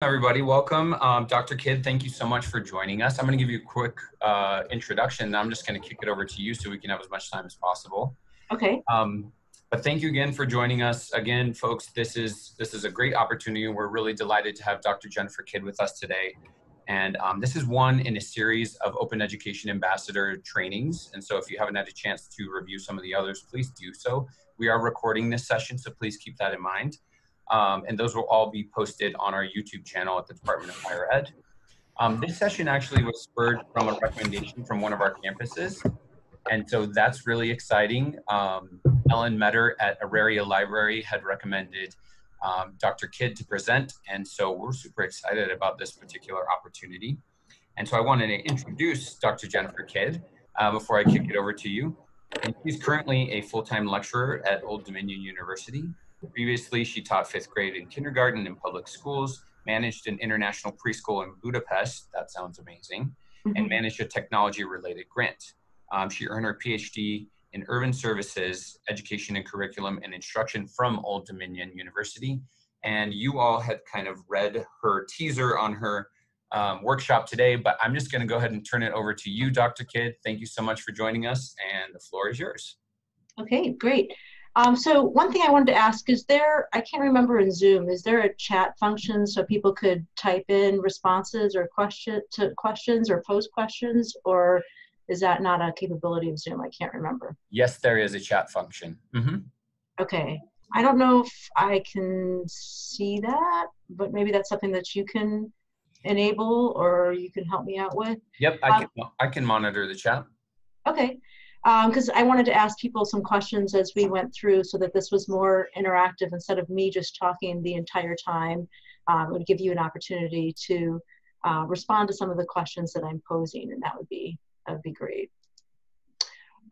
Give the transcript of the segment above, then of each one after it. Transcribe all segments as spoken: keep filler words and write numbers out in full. Everybody, welcome. Um, Doctor Kidd, thank you so much for joining us. I'm going to give you a quick uh, introduction, and I'm just going to kick it over to you so we can have as much time as possible. Okay. Um, but thank you again for joining us. Again, folks, this is this is a great opportunity. We're really delighted to have Doctor Jennifer Kidd with us today. And um, this is one in a series of Open Education Ambassador trainings. And so if you haven't had a chance to review some of the others, please do so. We are recording this session, so please keep that in mind. Um, and those will all be posted on our YouTube channel at the Department of Higher Ed. Um, this session actually was spurred from a recommendation from one of our campuses. And so that's really exciting. Um, Ellen Metter at Auraria Library had recommended um, Doctor Kidd to present. And so we're super excited about this particular opportunity. And so I wanted to introduce Doctor Jennifer Kidd uh, before I kick it over to you. And she's currently a full-time lecturer at Old Dominion University. Previously, she taught fifth grade in kindergarten in public schools, managed an international preschool in Budapest, that sounds amazing, mm-hmm. and managed a technology-related grant. Um, she earned her PhD in urban services, education and curriculum and instruction from Old Dominion University. And you all had kind of read her teaser on her um, workshop today, but I'm just going to go ahead and turn it over to you, Doctor Kidd. Thank you so much for joining us, and the floor is yours. Okay, great. Um, so one thing I wanted to ask, is there, I can't remember in Zoom, is there a chat function so people could type in responses or question to questions or post questions, or is that not a capability of Zoom? I can't remember. Yes, there is a chat function. Mm-hmm. Okay. I don't know if I can see that, but maybe that's something that you can enable or you can help me out with. Yep, I, um, can, I can monitor the chat. Okay. Because um, I wanted to ask people some questions as we went through so that this was more interactive instead of me just talking the entire time. Um, it would give you an opportunity to uh, respond to some of the questions that I'm posing, and that would be, that would be great.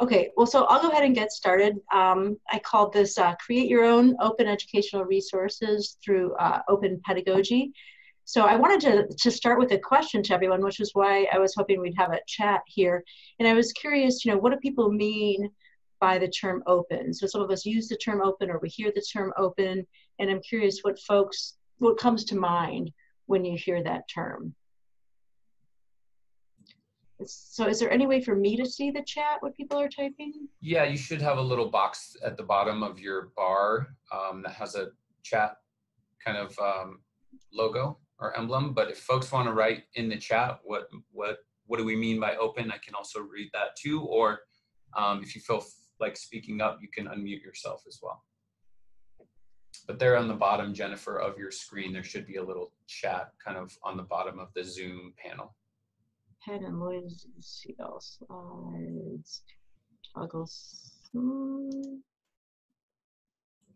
Okay, well, so I'll go ahead and get started. Um, I called this uh, Create Your Own Open Educational Resources Through uh, Open Pedagogy. So I wanted to, to start with a question to everyone, which is why I was hoping we'd have a chat here. And I was curious, you know, what do people mean by the term open? So some of us use the term open, or we hear the term open, and I'm curious what folks, what comes to mind when you hear that term. So is there any way for me to see the chat, what people are typing? Yeah, you should have a little box at the bottom of your bar um, that has a chat kind of um, logo or emblem, but if folks want to write in the chat what what what do we mean by open, I can also read that too, or um, if you feel like speaking up, you can unmute yourself as well. But there on the bottom, Jennifer, of your screen, there should be a little chat kind of on the bottom of the Zoom panel. Pen and Lloyd's slides, toggles.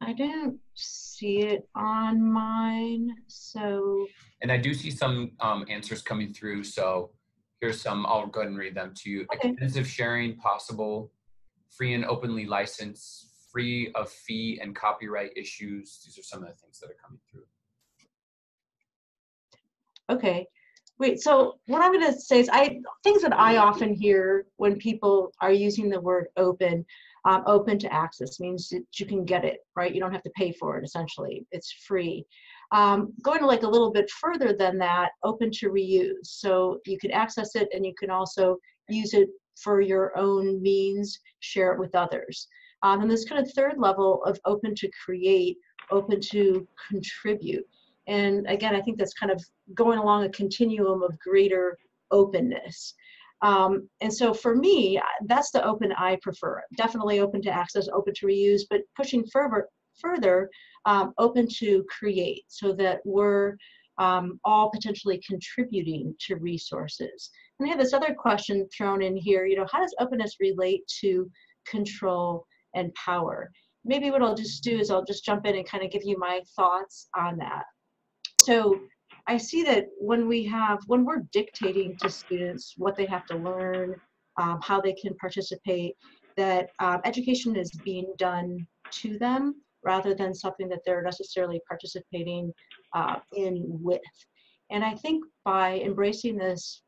I don't see it on mine, so. And I do see some um, answers coming through, so here's some, I'll go ahead and read them to you. Okay. Extensive sharing possible, free and openly licensed, free of fee and copyright issues. These are some of the things that are coming through. Okay, wait, so what I'm gonna say is I things that I often hear when people are using the word open. Um, open to access means that you can get it, right? You don't have to pay for it, essentially. It's free. Um, going like a little bit further than that, open to reuse. So you can access it and you can also use it for your own means, share it with others. Um, and this kind of third level of open to create, open to contribute. And again, I think that's kind of going along a continuum of greater openness. Um, and so for me, that's the open I prefer. Definitely open to access, open to reuse, but pushing further, further um, open to create, so that we're um, all potentially contributing to resources. And I have this other question thrown in here, you know, how does openness relate to control and power? Maybe what I'll just do is I'll just jump in and kind of give you my thoughts on that. So I see that when we have, when we're dictating to students what they have to learn, um, how they can participate, that um, education is being done to them rather than something that they're necessarily participating uh, in with. And I think by embracing this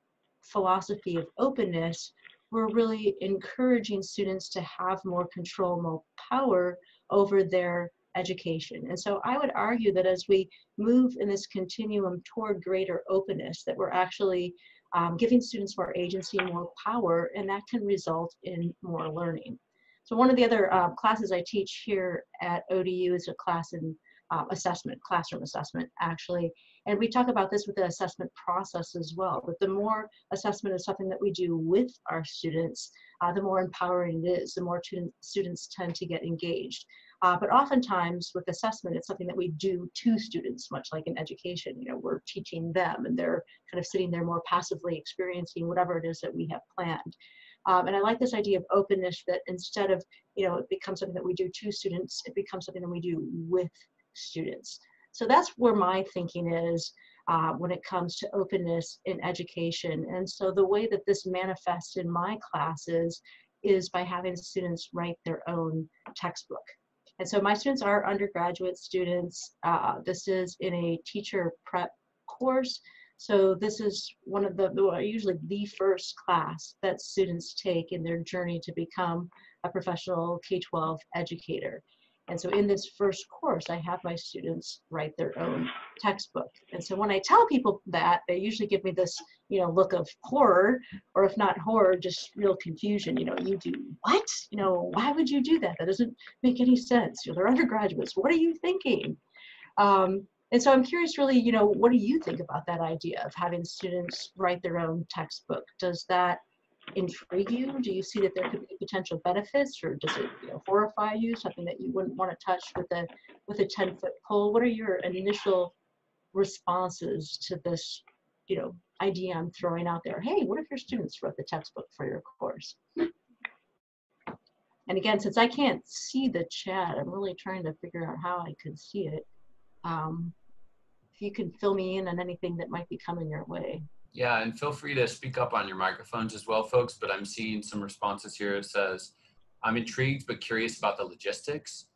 philosophy of openness, we're really encouraging students to have more control, more power over their education. And so I would argue that as we move in this continuum toward greater openness, that we're actually um, giving students more agency, more power, and that can result in more learning. So one of the other uh, classes I teach here at O D U is a class in uh, assessment, classroom assessment, actually. And we talk about this with the assessment process as well. But the more assessment is something that we do with our students, uh, the more empowering it is, the more students tend to get engaged. Uh, but oftentimes with assessment, it's something that we do to students, much like in education. You know, we're teaching them and they're kind of sitting there more passively experiencing whatever it is that we have planned. Um, and I like this idea of openness, that instead of, you know, it becomes something that we do to students, it becomes something that we do with students. So that's where my thinking is uh, when it comes to openness in education. And so the way that this manifests in my classes is by having students write their own textbook. And so my students are undergraduate students. Uh, this is in a teacher prep course. So this is one of the, usually the first class that students take in their journey to become a professional K twelve educator. And so in this first course, I have my students write their own textbook. And so when I tell people that, they usually give me this, you know, look of horror, or if not horror, just real confusion. You know, you do what? You know, why would you do that? That doesn't make any sense. You're undergraduates. What are you thinking? Um, And so I'm curious, really, you know, what do you think about that idea of having students write their own textbook? Does that intrigue you? Do you see that there could be potential benefits, or does it, you know, horrify you, something that you wouldn't want to touch with a with a ten-foot pole? What are your initial responses to this, you know, idea I'm throwing out there? Hey, what if your students wrote the textbook for your course? And again, since I can't see the chat, I'm really trying to figure out how I could see it. Um, if you can fill me in on anything that might be coming your way. Yeah, and feel free to speak up on your microphones as well, folks, but I'm seeing some responses here. It says, I'm intrigued but curious about the logistics.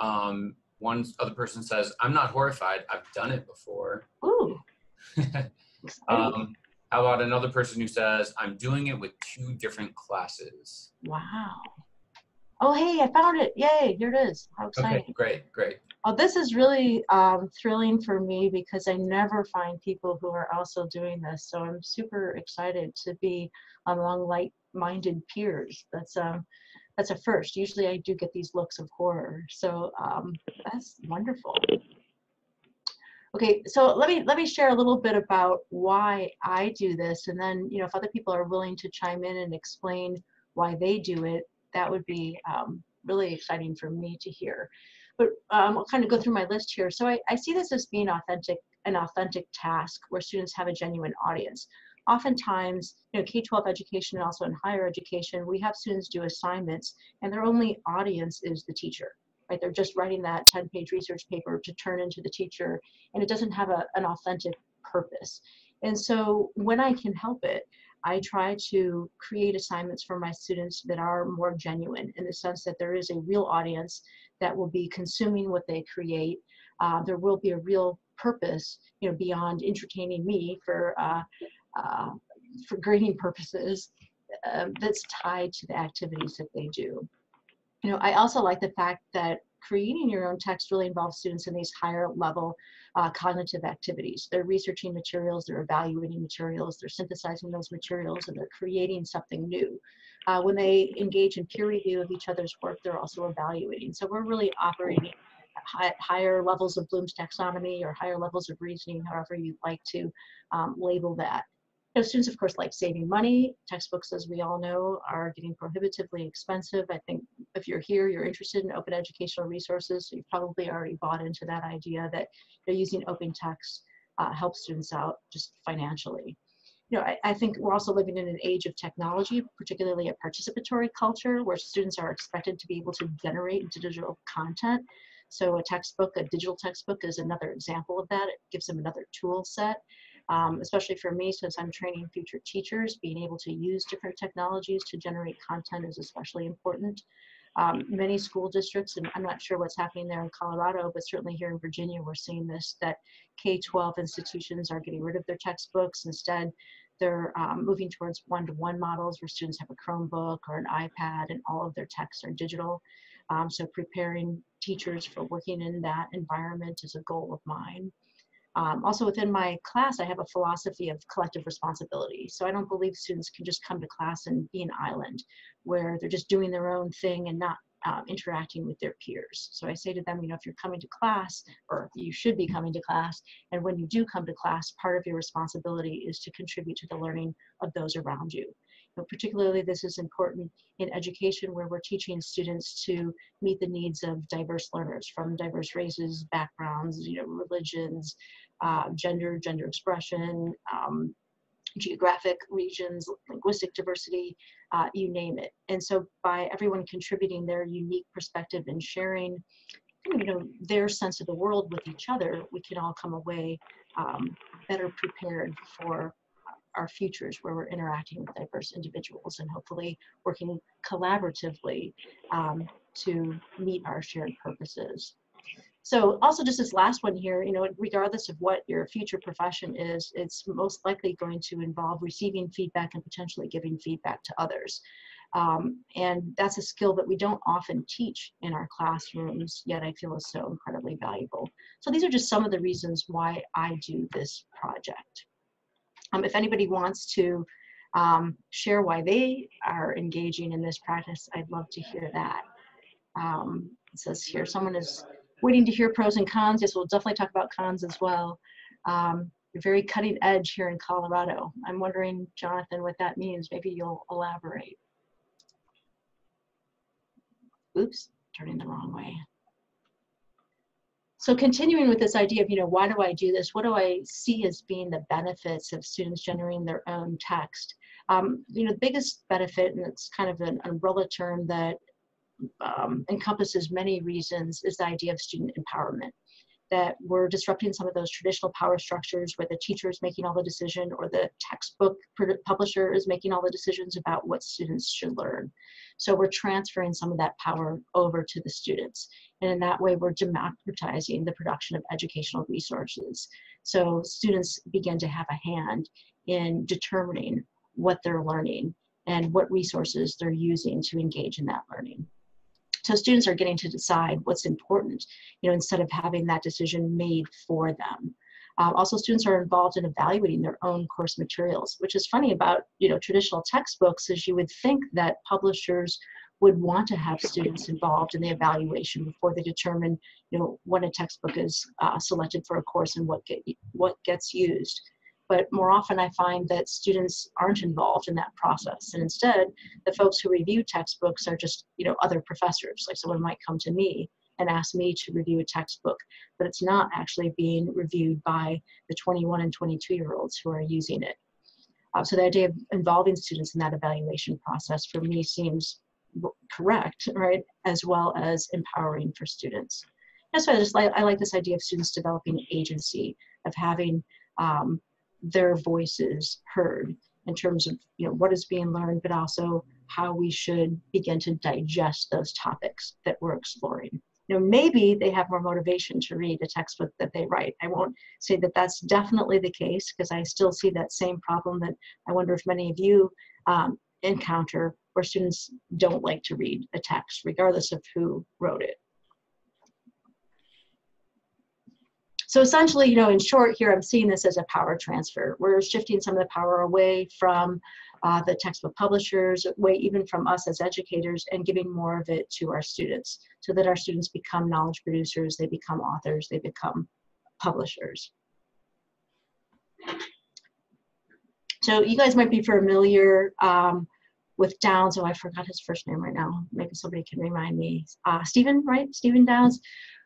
Um, one other person says, I'm not horrified, I've done it before. Ooh. um, how about another person who says, I'm doing it with two different classes. Wow. Oh, hey, I found it. Yay, here it is. How exciting. Okay, great, great. Oh, this is really um, thrilling for me, because I never find people who are also doing this. So I'm super excited to be among like-minded peers. That's um, that's a first. Usually I do get these looks of horror. So um, that's wonderful. Okay, so let me let me share a little bit about why I do this, and then, you know, if other people are willing to chime in and explain why they do it, that would be um, really exciting for me to hear. But um, I'll kind of go through my list here. So I, I see this as being authentic, an authentic task where students have a genuine audience. Oftentimes, you know, K twelve education and also in higher education, we have students do assignments and their only audience is the teacher, right? They're just writing that ten page research paper to turn into the teacher, and it doesn't have a, an authentic purpose. And so when I can help it, I try to create assignments for my students that are more genuine, in the sense that there is a real audience that will be consuming what they create. Uh, there will be a real purpose, you know, beyond entertaining me for, uh, uh, for grading purposes, uh, that's tied to the activities that they do. You know, I also like the fact that creating your own text really involves students in these higher level uh, cognitive activities. They're researching materials, they're evaluating materials, they're synthesizing those materials, and they're creating something new. Uh, when they engage in peer review of each other's work, they're also evaluating. So we're really operating at high, higher levels of Bloom's taxonomy, or higher levels of reasoning, however you'd like to um, label that. You know, students, of course, like saving money. Textbooks, as we all know, are getting prohibitively expensive. I think if you're here, you're interested in open educational resources, so you've probably already bought into that idea that they're using open text uh, helps students out just financially. You know, I, I think we're also living in an age of technology, particularly a participatory culture where students are expected to be able to generate digital content. So a textbook, a digital textbook, is another example of that. It gives them another tool set, um, especially for me, since I'm training future teachers. Being able to use different technologies to generate content is especially important. Um, many school districts, and I'm not sure what's happening there in Colorado, but certainly here in Virginia, we're seeing this, that K twelve institutions are getting rid of their textbooks. Instead, they're um, moving towards one-to-one models where students have a Chromebook or an iPad and all of their texts are digital. Um, so preparing teachers for working in that environment is a goal of mine. Um, also within my class, I have a philosophy of collective responsibility. So I don't believe students can just come to class and be an island where they're just doing their own thing and not um, interacting with their peers. So I say to them, you know, if you're coming to class, or you should be coming to class, and when you do come to class, part of your responsibility is to contribute to the learning of those around you. But particularly this is important in education where we're teaching students to meet the needs of diverse learners from diverse races, backgrounds, you know, religions, uh, gender, gender expression, um, geographic regions, linguistic diversity, uh, you name it. And so by everyone contributing their unique perspective and sharing, you know, their sense of the world with each other, we can all come away um, better prepared for our futures where we're interacting with diverse individuals and hopefully working collaboratively um, to meet our shared purposes. So also just this last one here, you know, regardless of what your future profession is, it's most likely going to involve receiving feedback and potentially giving feedback to others. Um, and that's a skill that we don't often teach in our classrooms, yet I feel is so incredibly valuable. So these are just some of the reasons why I do this project. Um, if anybody wants to um, share why they are engaging in this practice, I'd love to hear that. Um, it says here, someone is waiting to hear pros and cons. Yes, we'll definitely talk about cons as well. Um, you're very cutting edge here in Colorado. I'm wondering, Jonathan, what that means. Maybe you'll elaborate. Oops, turning the wrong way. So continuing with this idea of, you know, why do I do this? What do I see as being the benefits of students generating their own text? Um, you know, the biggest benefit, and it's kind of an umbrella term that um, encompasses many reasons, is the idea of student empowerment. That we're disrupting some of those traditional power structures where the teacher is making all the decision or the textbook publisher is making all the decisions about what students should learn. So we're transferring some of that power over to the students. And in that way, we're democratizing the production of educational resources. So students begin to have a hand in determining what they're learning and what resources they're using to engage in that learning. So students are getting to decide what's important, you know, instead of having that decision made for them. Um, also, students are involved in evaluating their own course materials, which is funny about, you know, traditional textbooks, is you would think that publishers would want to have students involved in the evaluation before they determine, you know, when a textbook is uh, selected for a course and what get, what gets used. But more often I find that students aren't involved in that process. And instead, the folks who review textbooks are just, you know, other professors. Like someone might come to me and ask me to review a textbook, but it's not actually being reviewed by the twenty-one and twenty-two year olds who are using it. Uh, so the idea of involving students in that evaluation process for me seems correct, right? As well as empowering for students. That's why I just like, I like this idea of students developing agency, of having, um, their voices heard in terms of, you know, what is being learned, but also how we should begin to digest those topics that we're exploring. You know, maybe they have more motivation to read a textbook that they write. I won't say that that's definitely the case, because I still see that same problem that I wonder if many of you um, encounter, where students don't like to read a text, regardless of who wrote it. So essentially, you know, in short here, I'm seeing this as a power transfer. We're shifting some of the power away from uh, the textbook publishers, away even from us as educators, and giving more of it to our students, so that our students become knowledge producers, they become authors, they become publishers. So you guys might be familiar um, with Downs. Oh, I forgot his first name right now. Maybe somebody can remind me. Uh, Stephen, right? Stephen Downs.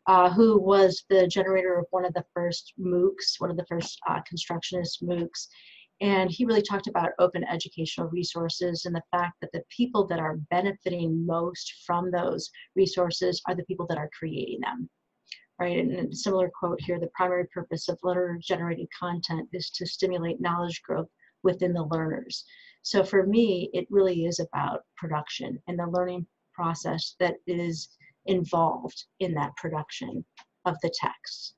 Uh, who was the generator of one of the first MOOCs, one of the first uh, constructionist MOOCs. And he really talked about open educational resources and the fact that the people that are benefiting most from those resources are the people that are creating them, right? And a similar quote here, the primary purpose of learner-generated content is to stimulate knowledge growth within the learners. So for me, it really is about production and the learning process that is involved in that production of the text.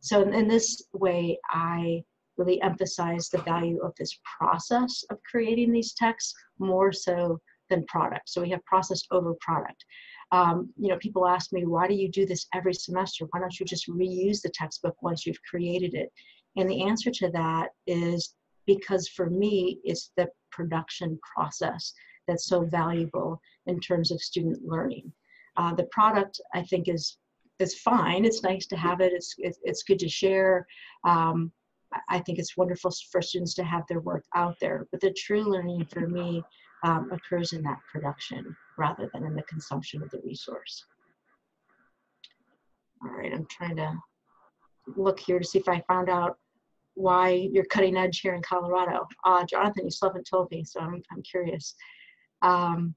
So in this way, I really emphasize the value of this process of creating these texts more so than product. So we have process over product. Um, you know, people ask me, why do you do this every semester? Why don't you just reuse the textbook once you've created it? And the answer to that is because for me, it's the production process that's so valuable in terms of student learning. Uh, the product, I think, is is fine. It's nice to have it. It's it, it's good to share. Um, I think it's wonderful for students to have their work out there. But the true learning for me um, occurs in that production rather than in the consumption of the resource. All right, I'm trying to look here to see if I found out why you're cutting edge here in Colorado. Uh, Jonathan, you still haven't told me, so I'm, I'm curious. Um,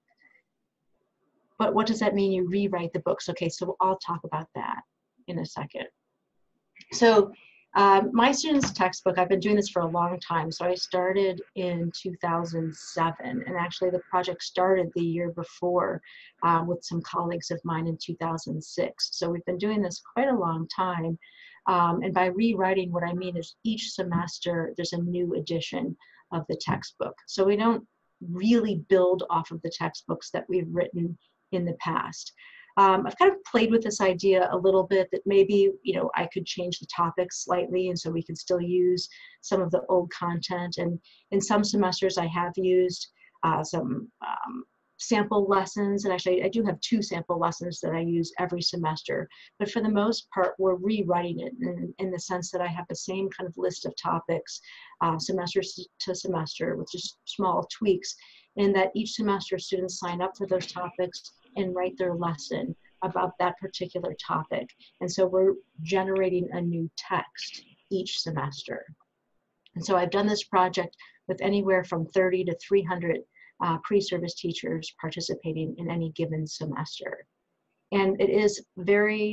but what does that mean, you rewrite the books? Okay, so I'll talk about that in a second. So um, my students' textbook, I've been doing this for a long time. So I started in two thousand seven, and actually the project started the year before uh, with some colleagues of mine in two thousand six. So we've been doing this quite a long time. Um, and by rewriting, what I mean is each semester there's a new edition of the textbook. So we don't really build off of the textbooks that we've written in the past. Um, I've kind of played with this idea a little bit that maybe, you know, I could change the topic slightly, and so we can still use some of the old content. And in some semesters I have used uh, some um, sample lessons, and actually I do have two sample lessons that I use every semester, but for the most part we're rewriting it in, in the sense that I have the same kind of list of topics uh, semester to semester with just small tweaks, and that each semester students sign up for those topics and write their lesson about that particular topic, and so we're generating a new text each semester. And so I've done this project with anywhere from thirty to three hundred Uh, pre-service teachers participating in any given semester. And it is very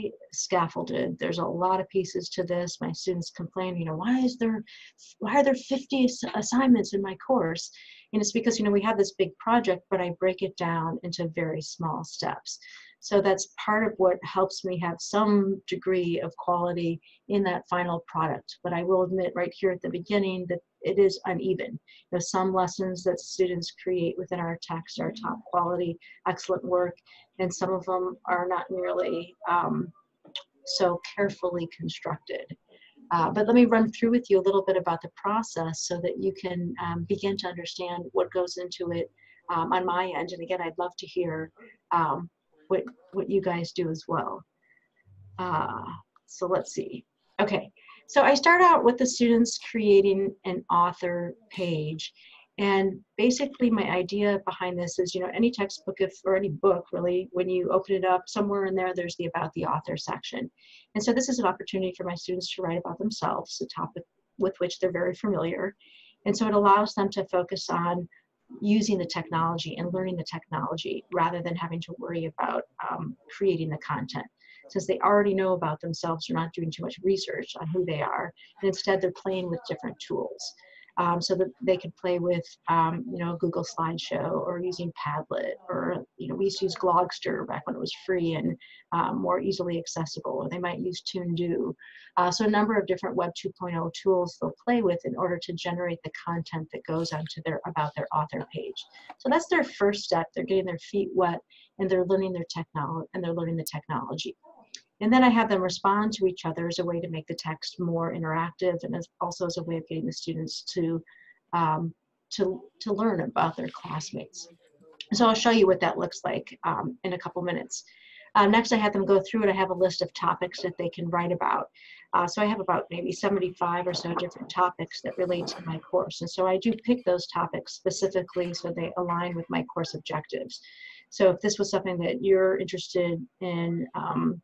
scaffolded. There's a lot of pieces to this. My students complain, you know, why is there, why are there fifty assignments in my course? And it's because, you know, we have this big project, but I break it down into very small steps. So that's part of what helps me have some degree of quality in that final product. But I will admit right here at the beginning that it is uneven. There's some lessons that students create within our text are top quality, excellent work, and some of them are not nearly um, so carefully constructed. Uh, but let me run through with you a little bit about the process so that you can um, begin to understand what goes into it um, on my end. And again, I'd love to hear um, what, what you guys do as well. Uh, so let's see. Okay. So I start out with the students creating an author page, and basically my idea behind this is, you know, any textbook if, or any book really, when you open it up, somewhere in there there's the about the author section, and so this is an opportunity for my students to write about themselves, a topic with which they're very familiar, and so it allows them to focus on using the technology and learning the technology rather than having to worry about um, creating the content. Since they already know about themselves, they're not doing too much research on who they are, and instead they're playing with different tools. Um, so that they could play with, um, you know, Google Slideshow or using Padlet, or, you know, we used to use Glogster back when it was free and um, more easily accessible, or they might use ToonDo. Uh, so a number of different Web two point oh tools they'll play with in order to generate the content that goes onto their about their author page. So that's their first step. They're getting their feet wet, and they're learning their technology, and they're learning the technology. And then I have them respond to each other as a way to make the text more interactive, and as also as a way of getting the students to, um, to, to learn about their classmates. So I'll show you what that looks like um, in a couple minutes. Uh, next, I had them go through, and I have a list of topics that they can write about. Uh, so I have about maybe seventy-five or so different topics that relate to my course. And so I do pick those topics specifically so they align with my course objectives. So if this was something that you're interested in, um,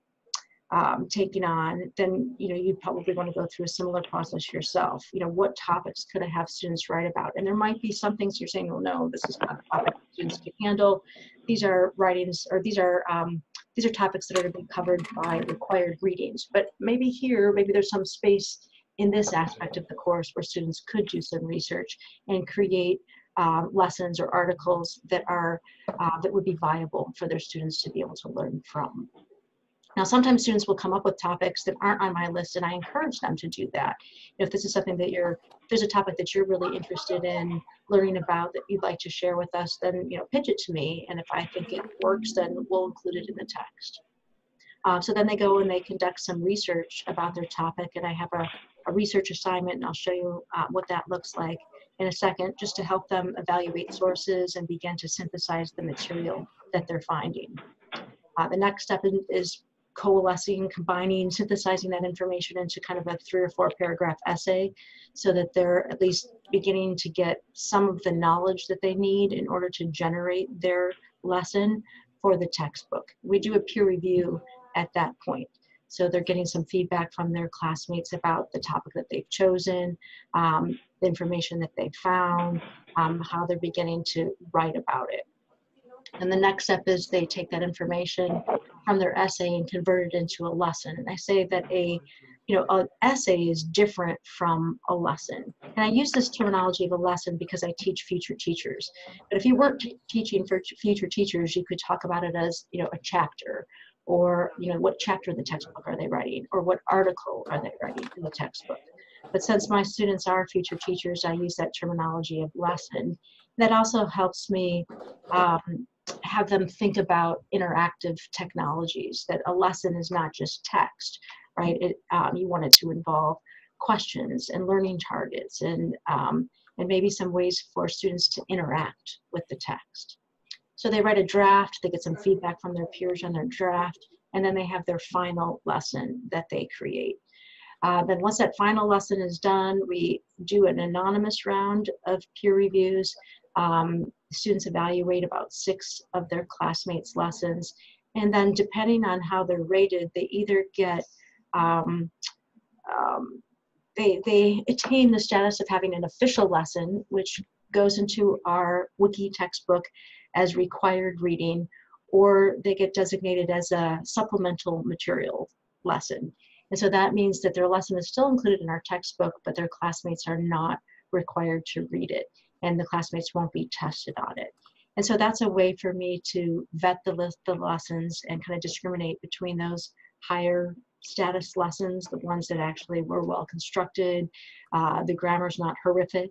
Um, taking on, then, you know, you probably want to go through a similar process yourself. You know, what topics could I have students write about? And there might be some things you're saying, well, no, this is not a topic students can handle. These are writings, or these are um, these are topics that are to be covered by required readings. But maybe here, maybe there's some space in this aspect of the course where students could do some research and create uh, lessons or articles that are uh, that would be viable for their students to be able to learn from. Now, sometimes students will come up with topics that aren't on my list, and I encourage them to do that. If this is something that you're, if there's a topic that you're really interested in learning about that you'd like to share with us, then, you know, pitch it to me. And if I think it works, then we'll include it in the text. Uh, so then they go and they conduct some research about their topic, and I have a, a research assignment, and I'll show you uh, what that looks like in a second, just to help them evaluate sources and begin to synthesize the material that they're finding. Uh, the next step is, is coalescing, combining, synthesizing that information into kind of a three or four paragraph essay, so that they're at least beginning to get some of the knowledge that they need in order to generate their lesson for the textbook. We do a peer review at that point. So they're getting some feedback from their classmates about the topic that they've chosen, um, the information that they've found, um, how they're beginning to write about it. And the next step is they take that information from their essay and convert it into a lesson. And I say that a, you know, an essay is different from a lesson. And I use this terminology of a lesson because I teach future teachers. But if you weren't teaching for future teachers, you could talk about it as, you know, a chapter, or, you know, what chapter in the textbook are they writing, or what article are they writing in the textbook. But since my students are future teachers, I use that terminology of lesson. That also helps me um, have them think about interactive technologies, that a lesson is not just text, right? It, um, you want it to involve questions and learning targets, and, um, and maybe some ways for students to interact with the text. So they write a draft, they get some feedback from their peers on their draft, and then they have their final lesson that they create. Uh, then once that final lesson is done, we do an anonymous round of peer reviews. Um, students evaluate about six of their classmates' lessons. And then depending on how they're rated, they either get, um, um, they, they attain the status of having an official lesson, which goes into our Wiki textbook as required reading, or they get designated as a supplemental material lesson. And so that means that their lesson is still included in our textbook, but their classmates are not required to read it, and the classmates won't be tested on it. And so that's a way for me to vet the list, the lessons, and kind of discriminate between those higher status lessons, the ones that actually were well constructed, uh, the grammar's not horrific,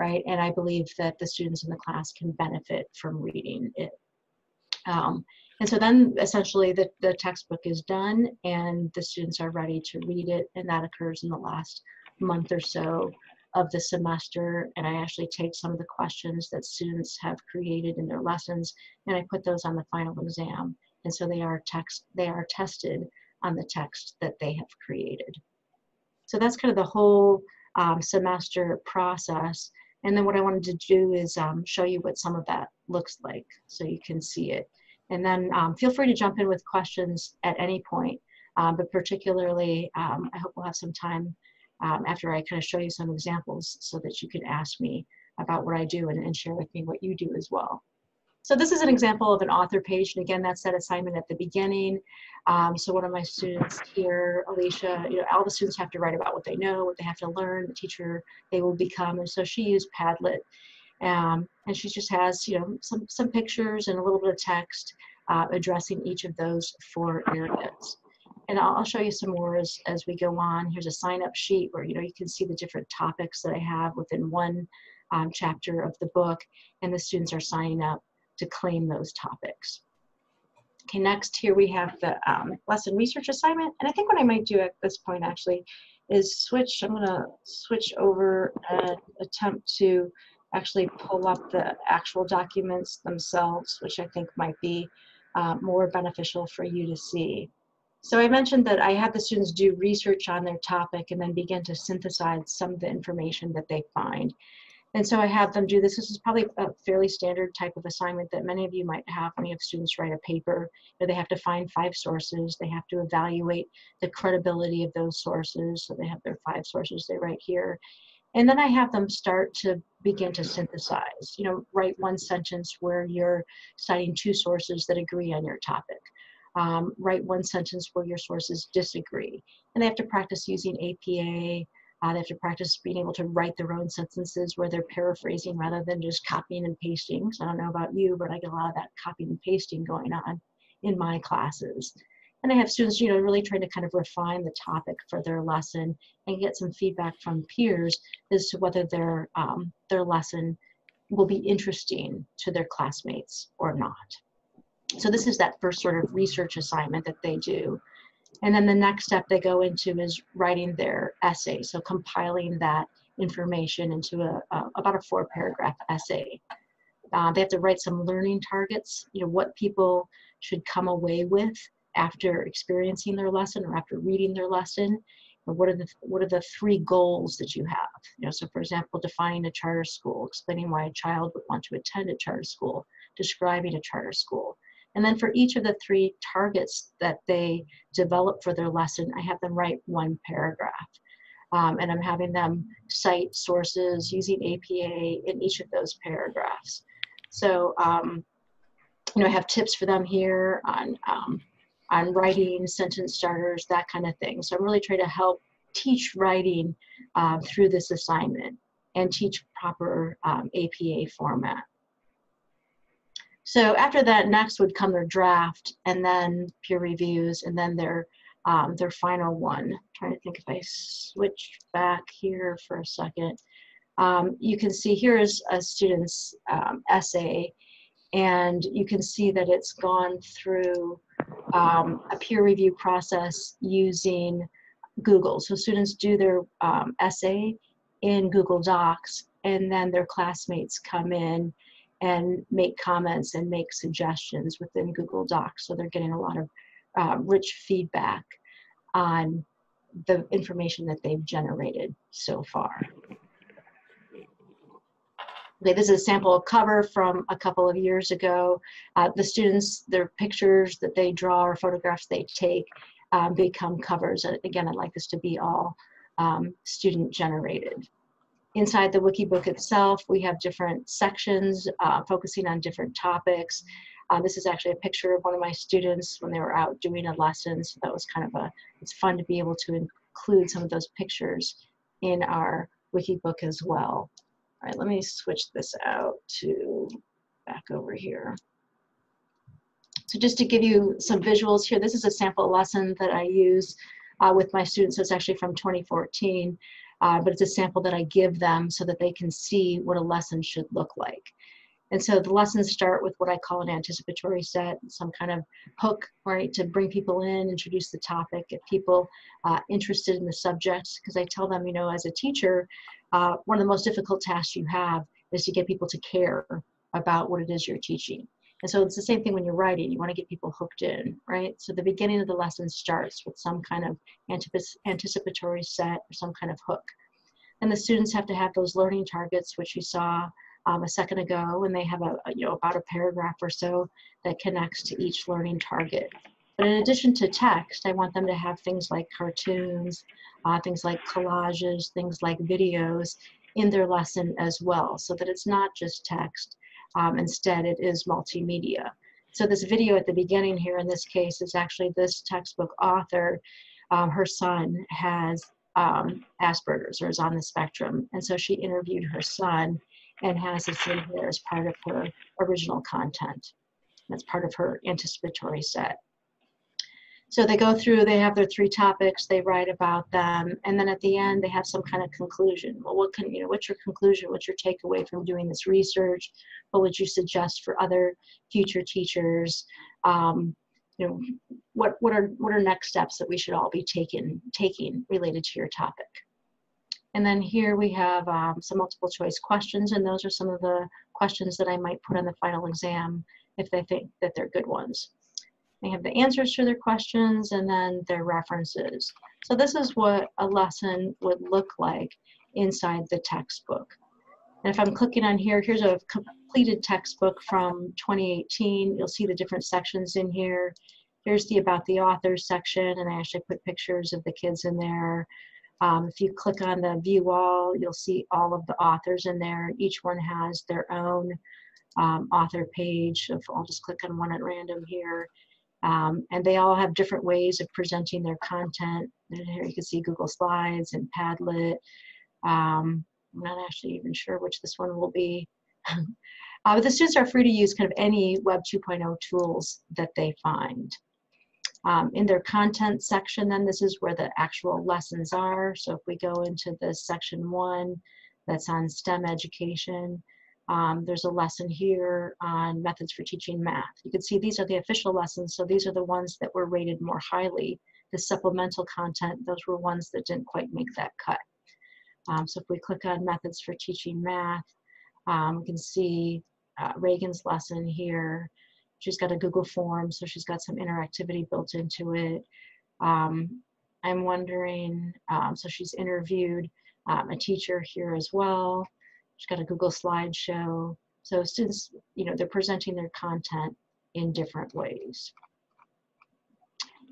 right? And I believe that the students in the class can benefit from reading it. Um, and so then essentially the, the textbook is done and the students are ready to read it, and that occurs in the last month or so of the semester. And I actually take some of the questions that students have created in their lessons and I put those on the final exam. And so they are text, they are tested on the text that they have created. So that's kind of the whole um, semester process. And then what I wanted to do is um, show you what some of that looks like so you can see it. And then um, feel free to jump in with questions at any point, um, but particularly um, I hope we'll have some time um, after I kind of show you some examples so that you can ask me about what I do and, and share with me what you do as well. So this is an example of an author page, and again, that's that assignment at the beginning. Um, so one of my students here, Alicia, you know, all the students have to write about what they know, what they have to learn, the teacher they will become, and so she used Padlet, um, and she just has, you know, some some pictures and a little bit of text uh, addressing each of those four areas. And I'll, I'll show you some more as as we go on. Here's a sign-up sheet where, you know, you can see the different topics that I have within one um, chapter of the book, and the students are signing up to claim those topics. Okay, next here we have the um, lesson research assignment. And I think what I might do at this point actually is switch, I'm gonna switch over and attempt to actually pull up the actual documents themselves, which I think might be uh, more beneficial for you to see. So I mentioned that I have the students do research on their topic and then begin to synthesize some of the information that they find. And so I have them do this. This is probably a fairly standard type of assignment that many of you might have when you have students write a paper. You know, they have to find five sources. They have to evaluate the credibility of those sources. So they have their five sources they write here. And then I have them start to begin to synthesize. You know, write one sentence where you're citing two sources that agree on your topic. Um, write one sentence where your sources disagree. And they have to practice using A P A. Uh, they have to practice being able to write their own sentences where they're paraphrasing rather than just copying and pasting. So I don't know about you, but I get a lot of that copying and pasting going on in my classes. And I have students, you know, really trying to kind of refine the topic for their lesson and get some feedback from peers as to whether their, um, their lesson will be interesting to their classmates or not. So this is that first sort of research assignment that they do. And then the next step they go into is writing their essay. So compiling that information into a, a about a four paragraph essay. Uh, they have to write some learning targets, you know, what people should come away with after experiencing their lesson or after reading their lesson. And what are the what are the three goals that you have? You know, so for example, defining a charter school, explaining why a child would want to attend a charter school, describing a charter school. And then for each of the three targets that they develop for their lesson, I have them write one paragraph. Um, and I'm having them cite sources using A P A in each of those paragraphs. So, um, you know, I have tips for them here on, um, on writing, sentence starters, that kind of thing. So I'm really trying to help teach writing uh, through this assignment and teach proper um, A P A format. So after that, next would come their draft, and then peer reviews, and then their um, their final one. I'm trying to think if I switch back here for a second. Um, you can see here is a student's um, essay, and you can see that it's gone through um, a peer review process using Google. So students do their um, essay in Google Docs, and then their classmates come in and make comments and make suggestions within Google Docs. So they're getting a lot of uh, rich feedback on the information that they've generated so far. Okay, this is a sample of cover from a couple of years ago. Uh, the students, their pictures that they draw or photographs they take um, become covers. Again, I'd like this to be all um, student generated. Inside the Wikibook itself, we have different sections uh, focusing on different topics. Uh, this is actually a picture of one of my students when they were out doing a lesson. So that was kind of a, it's fun to be able to include some of those pictures in our Wikibook as well. All right, let me switch this out to back over here. So just to give you some visuals here, this is a sample lesson that I use uh, with my students. So it's actually from twenty fourteen. Uh, but it's a sample that I give them so that they can see what a lesson should look like. And so the lessons start with what I call an anticipatory set, some kind of hook, right, to bring people in, introduce the topic, get people uh, interested in the subject. Because I tell them, you know, as a teacher, uh, one of the most difficult tasks you have is to get people to care about what it is you're teaching. And so it's the same thing when you're writing, you want to get people hooked in, right? So the beginning of the lesson starts with some kind of anticipatory set or some kind of hook. And the students have to have those learning targets, which you saw um, a second ago, and they have a, you know, about a paragraph or so that connects to each learning target. But in addition to text, I want them to have things like cartoons, uh, things like collages, things like videos in their lesson as well, so that it's not just text. Um, instead, it is multimedia. So this video at the beginning here, in this case, is actually this textbook author. Um, her son has um, Asperger's or is on the spectrum. And so she interviewed her son and has this in here as part of her original content. That's part of her anticipatory set. So they go through, they have their three topics, they write about them, and then at the end they have some kind of conclusion. Well, what can, you know, what's your conclusion? What's your takeaway from doing this research? What would you suggest for other future teachers? Um, you know, what what are what are next steps that we should all be taking taking related to your topic? And then here we have um, some multiple choice questions, and those are some of the questions that I might put on the final exam if they think that they're good ones. They have the answers to their questions and then their references. So this is what a lesson would look like inside the textbook. And if I'm clicking on here, here's a completed textbook from twenty eighteen. You'll see the different sections in here. Here's the About the Author section, and I actually put pictures of the kids in there. Um, if you click on the View All, you'll see all of the authors in there. Each one has their own um, author page. So I'll just click on one at random here. Um, and they all have different ways of presenting their content. And here you can see Google Slides and Padlet. Um, I'm not actually even sure which this one will be. uh, but the students are free to use kind of any Web two point oh tools that they find. Um, in their content section, then this is where the actual lessons are. So if we go into this section one, that's on STEM education. Um, there's a lesson here on methods for teaching math. You can see these are the official lessons, so these are the ones that were rated more highly. The supplemental content, those were ones that didn't quite make that cut. Um, so if we click on methods for teaching math, um, we can see uh, Reagan's lesson here. She's got a Google form, so she's got some interactivity built into it. Um, I'm wondering, um, so she's interviewed um, a teacher here as well. She's got a Google Slideshow. So students, you know, they're presenting their content in different ways.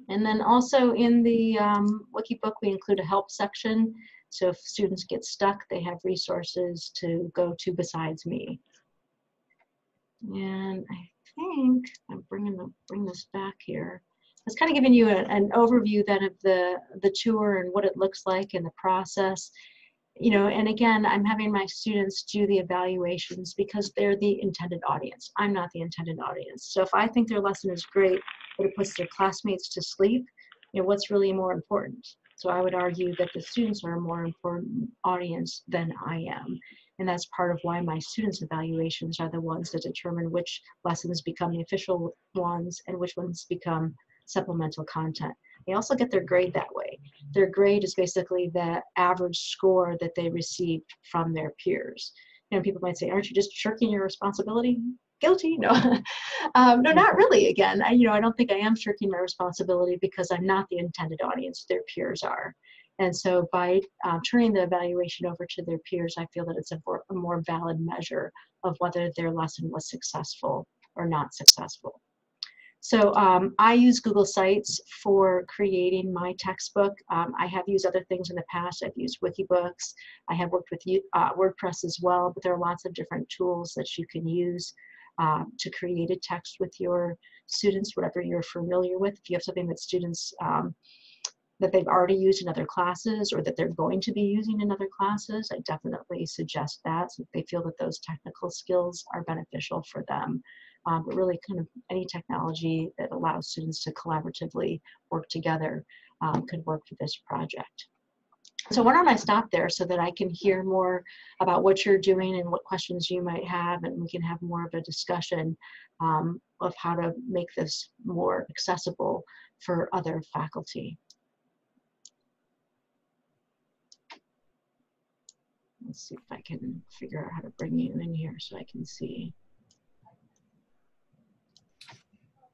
And then also in the um, Wikibook, we include a help section. So if students get stuck, they have resources to go to besides me. And I think I'm bringing the, bring this back here. It's kind of giving you a, an overview then of the, the tour and what it looks like and the process. You know, and again, I'm having my students do the evaluations because they're the intended audience. I'm not the intended audience. So if I think their lesson is great, but it puts their classmates to sleep, you know, what's really more important? So I would argue that the students are a more important audience than I am. And that's part of why my students' evaluations are the ones that determine which lessons become the official ones and which ones become supplemental content. They also get their grade that way. Their grade is basically the average score that they received from their peers. You know, people might say, aren't you just shirking your responsibility? Guilty, no. um, no, not really, again. I, you know, I don't think I am shirking my responsibility because I'm not the intended audience, their peers are. And so by uh, turning the evaluation over to their peers, I feel that it's a more, a more valid measure of whether their lesson was successful or not successful. So um, I use Google Sites for creating my textbook. Um, I have used other things in the past. I've used Wikibooks. I have worked with uh, WordPress as well, but there are lots of different tools that you can use uh, to create a text with your students, whatever you're familiar with. If you have something that students, um, that they've already used in other classes or that they're going to be using in other classes, I definitely suggest that, so that they feel that those technical skills are beneficial for them. Um, but really kind of any technology that allows students to collaboratively work together um, could work for this project. So why don't I stop there so that I can hear more about what you're doing and what questions you might have, and we can have more of a discussion um, of how to make this more accessible for other faculty. Let's see if I can figure out how to bring you in here so I can see.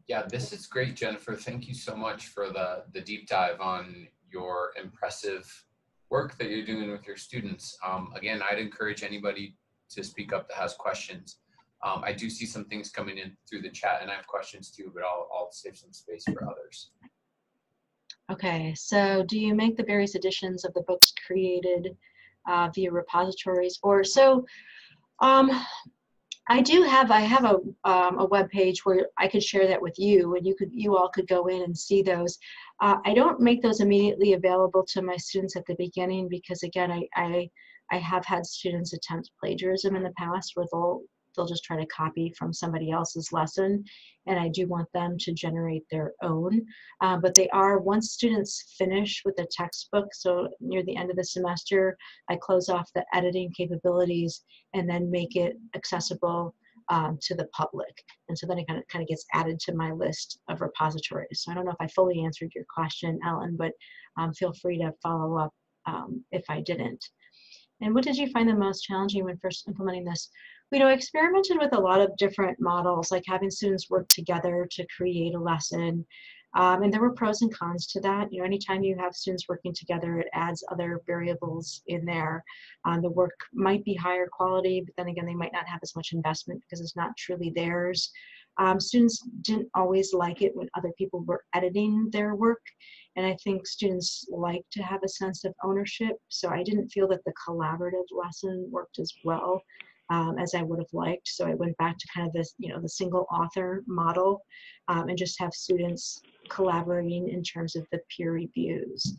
Yeah, this is great, Jennifer. Thank you so much for the, the deep dive on your impressive work that you're doing with your students. Um, again, I'd encourage anybody to speak up that has questions. Um, I do see some things coming in through the chat, and I have questions too, but I'll, I'll save some space for others. Okay, so do you make the various editions of the books created uh, via repositories or so? Um, I do have, I have a, um, a web page where I could share that with you, and you could, you all could go in and see those. Uh, I don't make those immediately available to my students at the beginning because, again, I, I, I have had students attempt plagiarism in the past where they'll, they'll just try to copy from somebody else's lesson, and I do want them to generate their own. Uh, but they are, once students finish with the textbook, so near the end of the semester, I close off the editing capabilities and then make it accessible um, to the public. And so then it kind of, kind of gets added to my list of repositories. So I don't know if I fully answered your question, Ellen, but um, feel free to follow up um, if I didn't. And what did you find the most challenging when first implementing this? You know, I experimented with a lot of different models, like having students work together to create a lesson. Um, and there were pros and cons to that. You know, anytime you have students working together, it adds other variables in there. Um, the work might be higher quality, but then again, they might not have as much investment because it's not truly theirs. Um, students didn't always like it when other people were editing their work. And I think students like to have a sense of ownership. So I didn't feel that the collaborative lesson worked as well um, as I would have liked. So I went back to kind of this, you know, the single author model um, and just have students collaborating in terms of the peer reviews.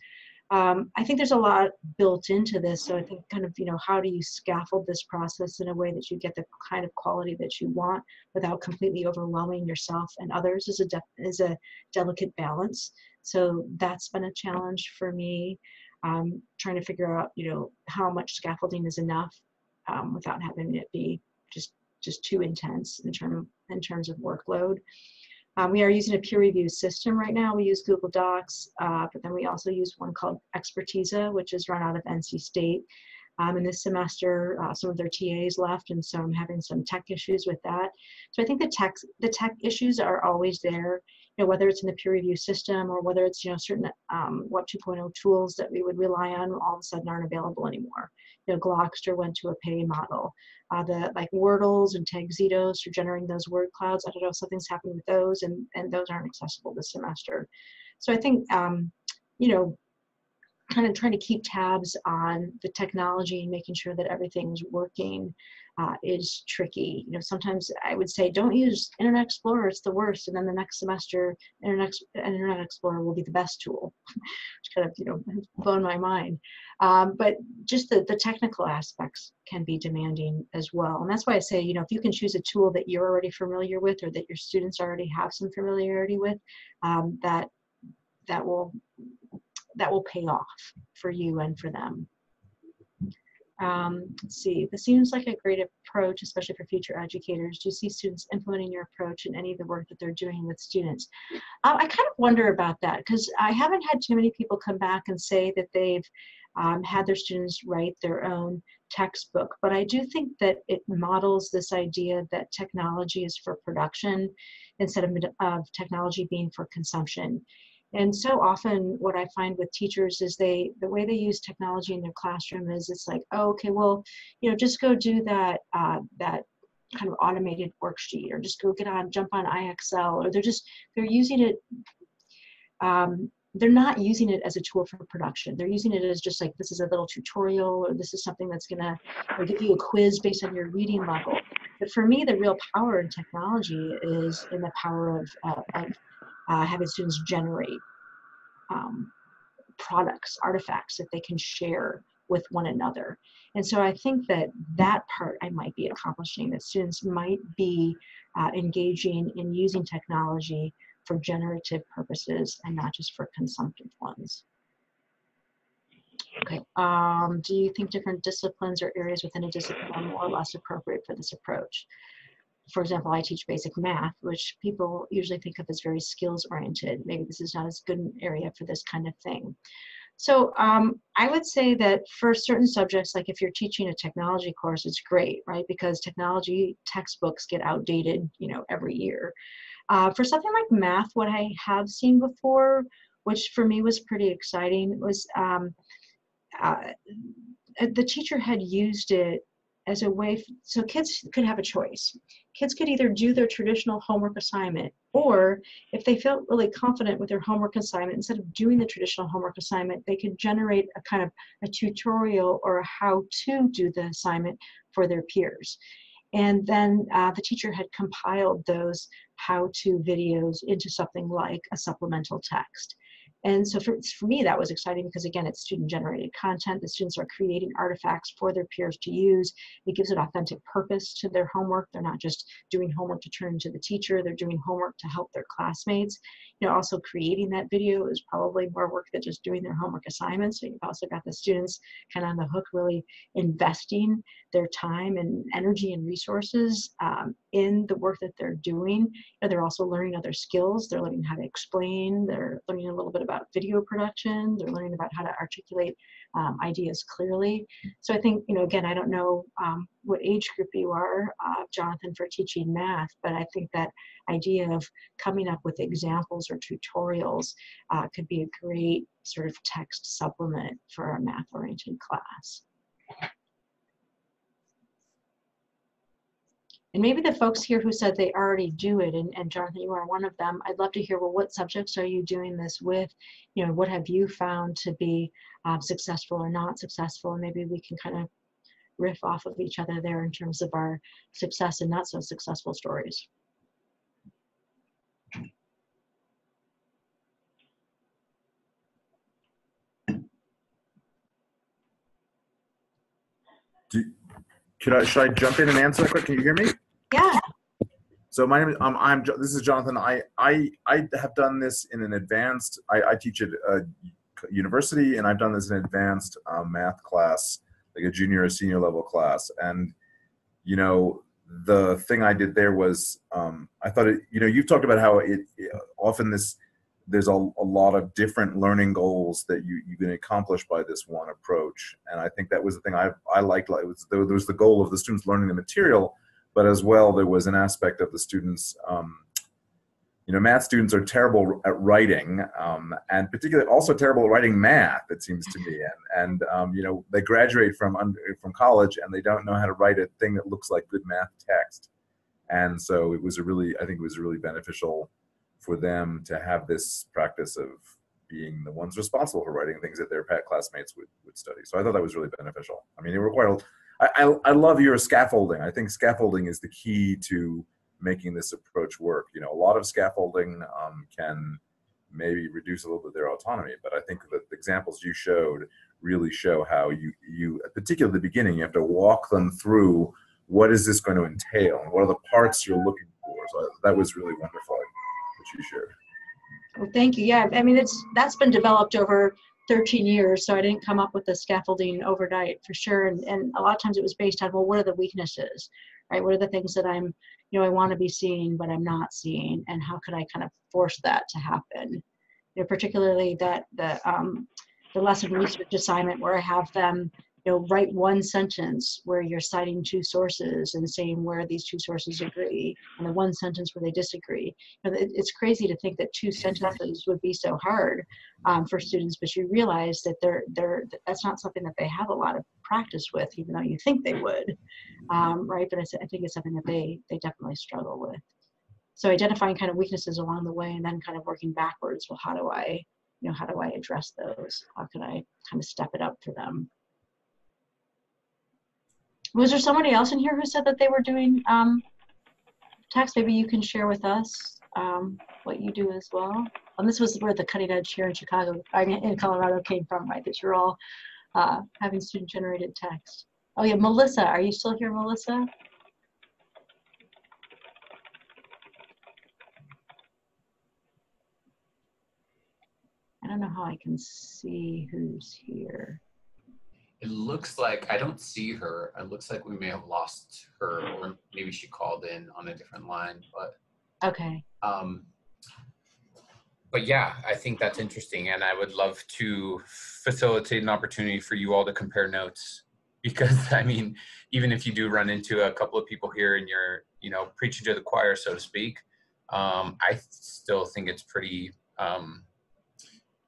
Um, I think there's a lot built into this, so I think kind of, you know, how do you scaffold this process in a way that you get the kind of quality that you want without completely overwhelming yourself and others is a, de is a delicate balance. So that's been a challenge for me, um, trying to figure out, you know, how much scaffolding is enough um, without having it be just, just too intense in, term, in terms of workload. Um, we are using a peer review system right now. We use Google Docs, uh, but then we also use one called Expertisa, which is run out of N C State. Um, and this semester, uh, some of their T As left, and so I'm having some tech issues with that. So I think the tech, the tech issues are always there, you know, whether it's in the peer review system or whether it's, you know, certain um, Web two point oh tools that we would rely on all of a sudden aren't available anymore. You know, Glogster went to a pay model. Uh, the like Wordles and Tagzitos are generating those word clouds. I don't know if something's happened with those, and, and those aren't accessible this semester. So I think, um, you know, kind of trying to keep tabs on the technology and making sure that everything's working uh, is tricky. You know, sometimes I would say, don't use Internet Explorer, it's the worst. And then the next semester, Internet, Internet Explorer will be the best tool, which kind of, you know, has blown my mind. Um, but just the, the technical aspects can be demanding as well. And that's why I say, you know, if you can choose a tool that you're already familiar with or that your students already have some familiarity with, um, that, that will, that will pay off for you and for them. Um, let's see, this seems like a great approach, especially for future educators. Do you see students implementing your approach in any of the work that they're doing with students? Um, I kind of wonder about that, because I haven't had too many people come back and say that they've um, had their students write their own textbook, but I do think that it models this idea that technology is for production instead of, of technology being for consumption. And so often what I find with teachers is they, the way they use technology in their classroom is it's like, oh, okay, well, you know, just go do that, uh, that kind of automated worksheet, or just go get on, jump on I X L, or they're just, they're using it, um, they're not using it as a tool for production. They're using it as just like, this is a little tutorial, or this is something that's gonna give you a quiz based on your reading level. But for me, the real power in technology is in the power of, uh, of Uh, having students generate um, products, artifacts that they can share with one another. And so I think that that part I might be accomplishing, that students might be uh, engaging in using technology for generative purposes and not just for consumptive ones. Okay, um, do you think different disciplines or areas within a discipline are more or less appropriate for this approach? For example, I teach basic math, which people usually think of as very skills oriented. Maybe this is not as good an area for this kind of thing. So um, I would say that for certain subjects, like if you're teaching a technology course, it's great, right? Because technology textbooks get outdated, you know, every year. Uh, for something like math, what I have seen before, which for me was pretty exciting, was um, uh, the teacher had used it as a way, so kids could have a choice. Kids could either do their traditional homework assignment, or if they felt really confident with their homework assignment, instead of doing the traditional homework assignment, they could generate a kind of a tutorial or a how to do the assignment for their peers. And then uh, the teacher had compiled those how to videos into something like a supplemental text. And so for, for me, that was exciting because, again, it's student-generated content. The students are creating artifacts for their peers to use. It gives an authentic purpose to their homework. They're not just doing homework to turn to the teacher. They're doing homework to help their classmates. You know, also creating that video is probably more work than just doing their homework assignments. So you've also got the students kind of on the hook, really investing their time and energy and resources um, in the work that they're doing. And they're also learning other skills. They're learning how to explain. They're learning a little bit about about video production. They're learning about how to articulate um, ideas clearly. So I think, you know, again, I don't know um, what age group you are, uh, Jonathan, for teaching math, but I think that idea of coming up with examples or tutorials uh, could be a great sort of text supplement for a math-oriented class. And maybe the folks here who said they already do it, and, and Jonathan, you are one of them, I'd love to hear, well, what subjects are you doing this with? You know, what have you found to be uh, successful or not successful? And maybe we can kind of riff off of each other there in terms of our success and not so successful stories. Do, should I should I jump in and answer that quick? Can you hear me? Yeah. So my name is, um, I'm this is Jonathan. I I I have done this in an advanced. I, I teach at a university, and I've done this in an advanced um, math class, like a junior or senior level class. And you know, the thing I did there was um, I thought it. You know, you've talked about how it, it often this. There's a, a lot of different learning goals that you, you can accomplish by this one approach. And I think that was the thing I, I liked. It was, there was the goal of the students learning the material, but as well, there was an aspect of the students, um, you know, math students are terrible at writing, um, and particularly also terrible at writing math, it seems to me. And, and um, you know, they graduate from, under, from college and they don't know how to write a thing that looks like good math text. And so it was a really, I think it was really beneficial for them to have this practice of being the ones responsible for writing things that their classmates would, would study. So I thought that was really beneficial. I mean, it required, I, I, I love your scaffolding. I think scaffolding is the key to making this approach work. You know, a lot of scaffolding um, can maybe reduce a little bit their autonomy, but I think that the examples you showed really show how you, you, particularly at the beginning, you have to walk them through what is this going to entail and what are the parts you're looking for. So that was really wonderful. You shared. Well, thank you. Yeah, I mean, it's that's been developed over thirteen years, so I didn't come up with the scaffolding overnight for sure. And, and a lot of times it was based on, well, what are the weaknesses, right? What are the things that I'm, you know, I want to be seeing, but I'm not seeing, and how could I kind of force that to happen? You know, particularly that the um, the lesson research assignment where I have them, you know, write one sentence where you're citing two sources and saying where these two sources agree, and the one sentence where they disagree. And it, it's crazy to think that two sentences would be so hard um, for students, but you realize that they're they're that's not something that they have a lot of practice with, even though you think they would, um, right? But I, I think it's something that they they definitely struggle with. So identifying kind of weaknesses along the way, and then kind of working backwards. Well, how do I, you know, how do I address those? How can I kind of step it up for them? Was there somebody else in here who said that they were doing um, text? Maybe you can share with us um, what you do as well. And this was where the cutting edge here in Chicago, in Colorado came from, right? That you're all uh, having student-generated text. Oh yeah, Melissa, are you still here, Melissa? I don't know how I can see who's here. It looks like, I don't see her. It looks like we may have lost her, or maybe she called in on a different line, but. Okay. Um, but yeah, I think that's interesting. And I would love to facilitate an opportunity for you all to compare notes, because I mean, even if you do run into a couple of people here and you're, you know, preaching to the choir, so to speak, um, I still think it's pretty, um,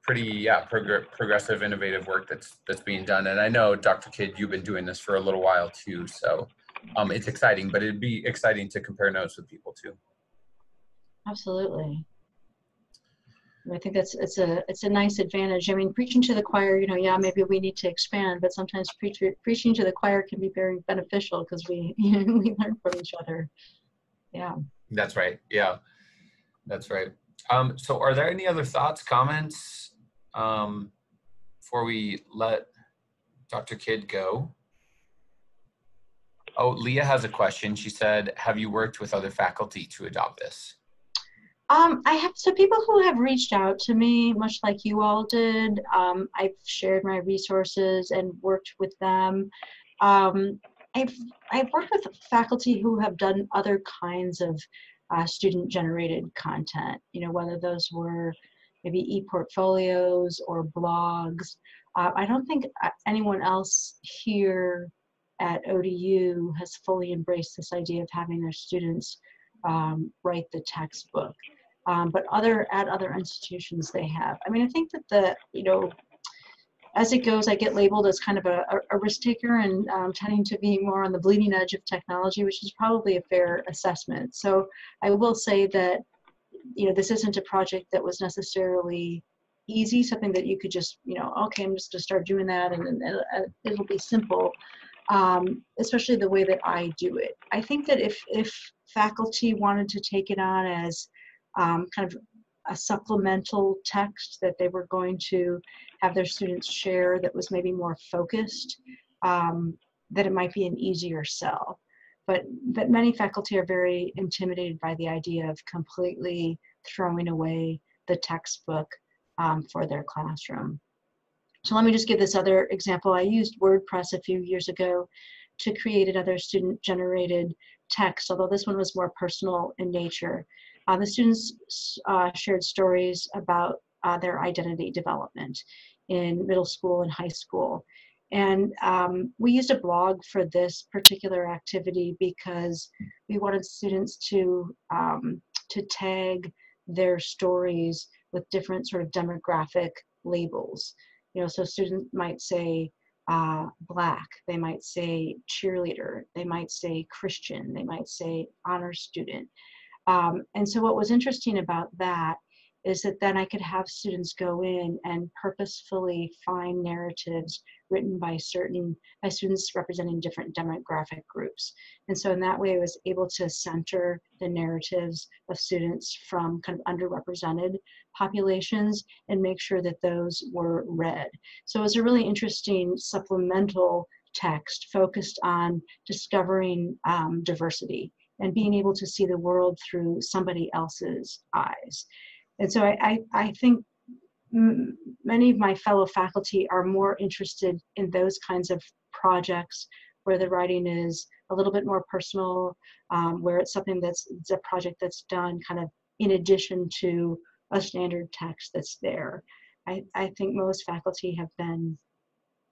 pretty yeah, prog progressive, innovative work that's that's being done. And I know, Doctor Kidd, you've been doing this for a little while too, so um, it's exciting, but it'd be exciting to compare notes with people too. Absolutely. I think that's it's a it's a nice advantage. I mean, preaching to the choir, you know, yeah, maybe we need to expand, but sometimes preach, preaching to the choir can be very beneficial because we, you know, we learn from each other. Yeah. That's right, yeah, that's right. Um, so are there any other thoughts, comments? Um, before we let Doctor Kidd go. Oh, Leah has a question. She said, have you worked with other faculty to adopt this? Um, I have, so people who have reached out to me, much like you all did, um, I've shared my resources and worked with them. Um, I've, I've worked with faculty who have done other kinds of uh, student-generated content, you know, whether those were maybe e-portfolios or blogs. Uh, I don't think anyone else here at O D U has fully embraced this idea of having their students um, write the textbook, um, but other at other institutions they have. I mean, I think that the, you know, as it goes, I get labeled as kind of a, a risk taker and um, tending to be more on the bleeding edge of technology, which is probably a fair assessment. So I will say that, you know, this isn't a project that was necessarily easy, something that you could just, you know, okay, I'm just gonna start doing that and, and it'll, it'll be simple, um, especially the way that I do it. I think that if, if faculty wanted to take it on as um, kind of a supplemental text that they were going to have their students share that was maybe more focused, um, that it might be an easier sell. But, but many faculty are very intimidated by the idea of completely throwing away the textbook um, for their classroom. So let me just give this other example. I used WordPress a few years ago to create another student-generated text, although this one was more personal in nature. Uh, the students uh, shared stories about uh, their identity development in middle school and high school. And um, we used a blog for this particular activity because we wanted students to, um, to tag their stories with different sort of demographic labels. You know, so students might say uh, Black, they might say cheerleader, they might say Christian, they might say honor student. Um, and so what was interesting about that is that then I could have students go in and purposefully find narratives written by certain, by students representing different demographic groups. And so in that way, I was able to center the narratives of students from kind of underrepresented populations and make sure that those were read. So it was a really interesting supplemental text focused on discovering um, diversity and being able to see the world through somebody else's eyes. And so I, I, I think m many of my fellow faculty are more interested in those kinds of projects where the writing is a little bit more personal, um, where it's something that's it's a project that's done kind of in addition to a standard text that's there. I, I think most faculty have been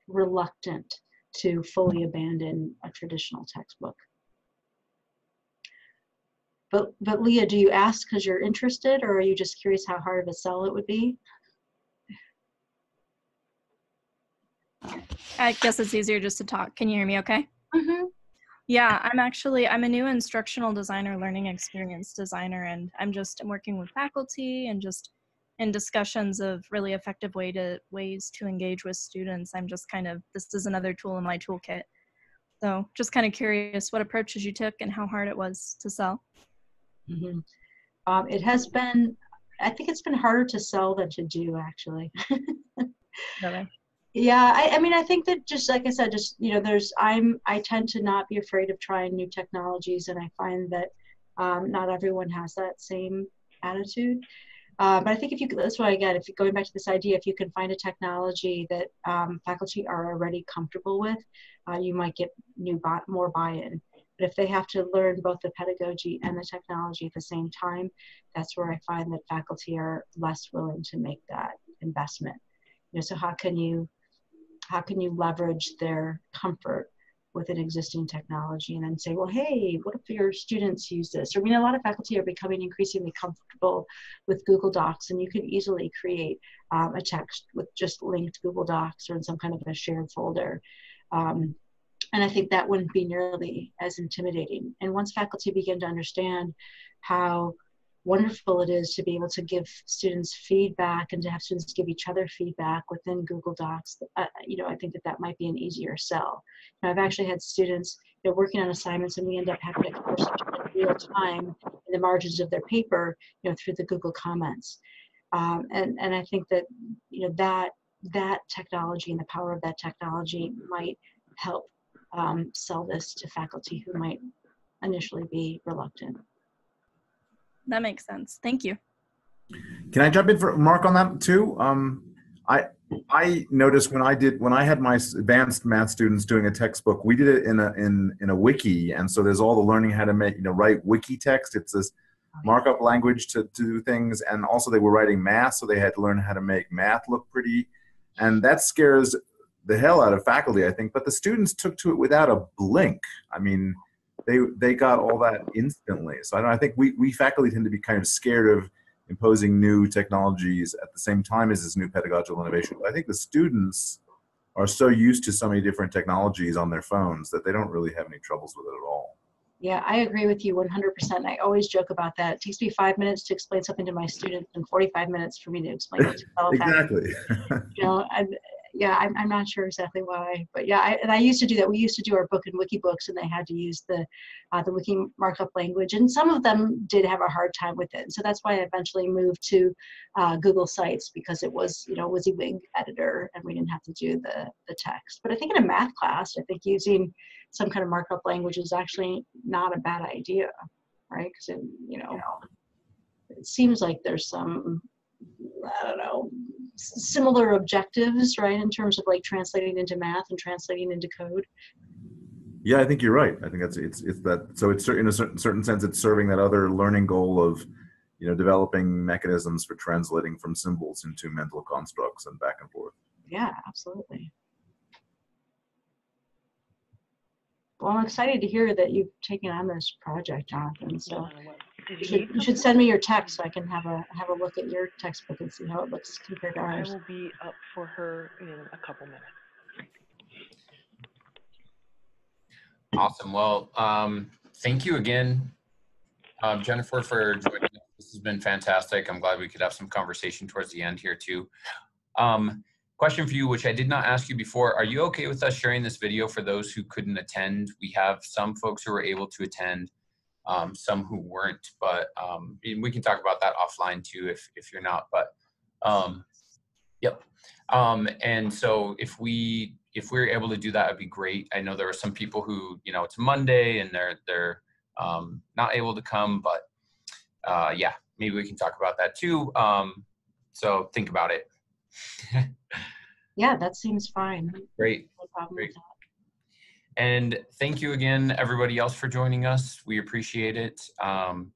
reluctant to fully abandon a traditional textbook. But, but Leah, do you ask because you're interested, or are you just curious how hard of a sell it would be? I guess it's easier just to talk. Can you hear me okay? Mm-hmm. Yeah, I'm actually, I'm a new instructional designer, learning experience designer, and I'm just I'm working with faculty and just in discussions of really effective way to, ways to engage with students. I'm just kind of, this is another tool in my toolkit. So just kind of curious what approaches you took and how hard it was to sell. Mm-hmm. um, it has been, I think it's been harder to sell than to do, actually. Really? Yeah, I, I mean, I think that just like I said, just, you know, there's, I'm, I tend to not be afraid of trying new technologies, and I find that um, not everyone has that same attitude. Uh, but I think if you, that's what I get, if you, going back to this idea, if you can find a technology that um, faculty are already comfortable with, uh, you might get new more buy-in. But if they have to learn both the pedagogy and the technology at the same time, that's where I find that faculty are less willing to make that investment. You know, so how can you, how can you leverage their comfort with an existing technology and then say, well, hey, what if your students use this? I mean, a lot of faculty are becoming increasingly comfortable with Google Docs, and you can easily create um, a text with just linked Google Docs or in some kind of a shared folder. Um, and I think that wouldn't be nearly as intimidating. And once faculty begin to understand how wonderful it is to be able to give students feedback and to have students give each other feedback within Google Docs, uh, you know, I think that that might be an easier sell. Now, I've actually had students, you know, working on assignments, and we end up having to explore in real time in the margins of their paper, you know, through the Google comments. Um, and, and I think that, you know, that, that technology and the power of that technology might help um, sell this to faculty who might initially be reluctant. That makes sense. Thank you. Can I jump in for a remark on that too? Um, I I noticed when I did when I had my advanced math students doing a textbook, we did it in a in in a wiki, and so there's all the learning how to make you know write wiki text. It's this markup language to, to do things, and also they were writing math, so they had to learn how to make math look pretty, and that scares the hell out of faculty, I think. But the students took to it without a blink. I mean. They, they got all that instantly. So I, don't, I think we, we faculty tend to be kind of scared of imposing new technologies at the same time as this new pedagogical innovation. But I think the students are so used to so many different technologies on their phones that they don't really have any troubles with it at all. Yeah, I agree with you one hundred percent. I always joke about that. It takes me five minutes to explain something to my students and forty-five minutes for me to explain it to fellow faculty. Exactly. You know, and, yeah, I'm, I'm not sure exactly why, but yeah, I, and I used to do that. We used to do our book in Wikibooks, and they had to use the uh, the Wiki markup language, and some of them did have a hard time with it. And so that's why I eventually moved to uh, Google Sites, because it was, you know, WYSIWYG editor, and we didn't have to do the the text. But I think in a math class, I think using some kind of markup language is actually not a bad idea, right? Because it, you know, it seems like there's some, I don't know, similar objectives, right, in terms of like translating into math and translating into code. Yeah, I think you're right. I think that's it's it's that. So it's in a certain certain sense, it's serving that other learning goal of, you know, developing mechanisms for translating from symbols into mental constructs and back and forth. Yeah, absolutely. Well, I'm excited to hear that you've taken on this project, Jonathan. So. You should, you should send me your text so I can have a have a look at your textbook and see how it looks compared to ours. I will be up for her in a couple minutes. Awesome. Well, um, thank you again, uh, Jennifer, for joining us. This has been fantastic. I'm glad we could have some conversation towards the end here too. Um, question for you, which I did not ask you before. Are you okay with us sharing this video for those who couldn't attend? We have some folks who were able to attend. Um, some who weren't, but um, we can talk about that offline too if, if you're not, but um, yep. Um, and so if we if we were able to do that, it'd be great. I know there are some people who, you know, it's Monday and they're, they're um, not able to come, but uh, yeah, maybe we can talk about that too. Um, so think about it. Yeah, that seems fine. Great. No problem great. With that. And thank you again, everybody else, for joining us. We appreciate it. Um,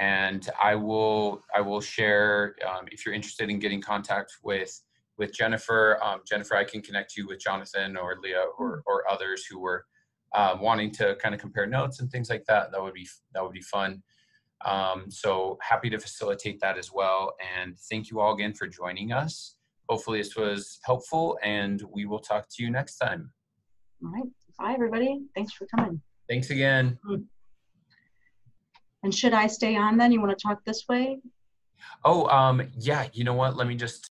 and I will I will share, um, if you're interested in getting contact with with Jennifer, um, Jennifer, I can connect you with Jonathan or Leah or, or others who were uh, wanting to kind of compare notes and things like that. That would be that would be fun. Um, so happy to facilitate that as well. And thank you all again for joining us. Hopefully this was helpful, and we will talk to you next time. All right. Bye, everybody. Thanks for coming. Thanks again. And should I stay on then? You want to talk this way? Oh, um, yeah. You know what? Let me just.